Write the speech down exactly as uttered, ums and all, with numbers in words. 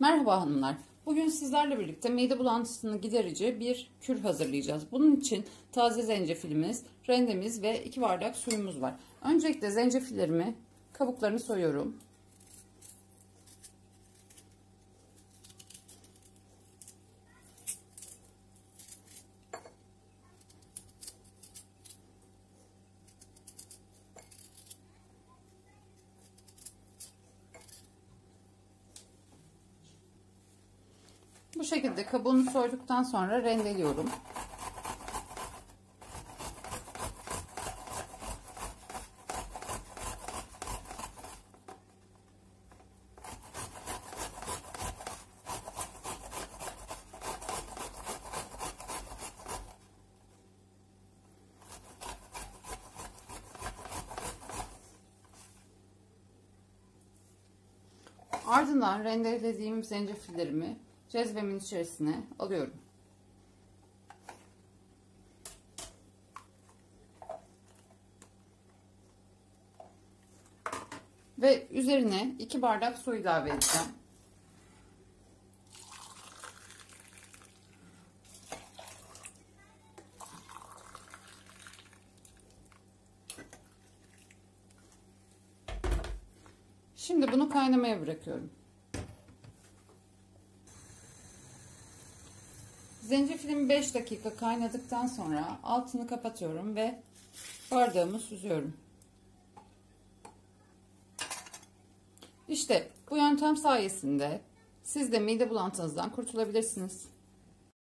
Merhaba hanımlar. Bugün sizlerle birlikte mide bulantısını giderici bir kür hazırlayacağız. Bunun için taze zencefilimiz, rendemiz ve iki bardak suyumuz var. Öncelikle zencefillerimi, kabuklarını soyuyorum. Bu şekilde kabuğunu soyduktan sonra rendeliyorum. Ardından rendelediğim zencefillerimi cezvemin içerisine alıyorum. Ve üzerine iki bardak su ilave edeceğim. Şimdi bunu kaynamaya bırakıyorum. Zencefilimi beş dakika kaynadıktan sonra altını kapatıyorum ve bardağımı süzüyorum. İşte bu yöntem sayesinde siz de mide bulantınızdan kurtulabilirsiniz.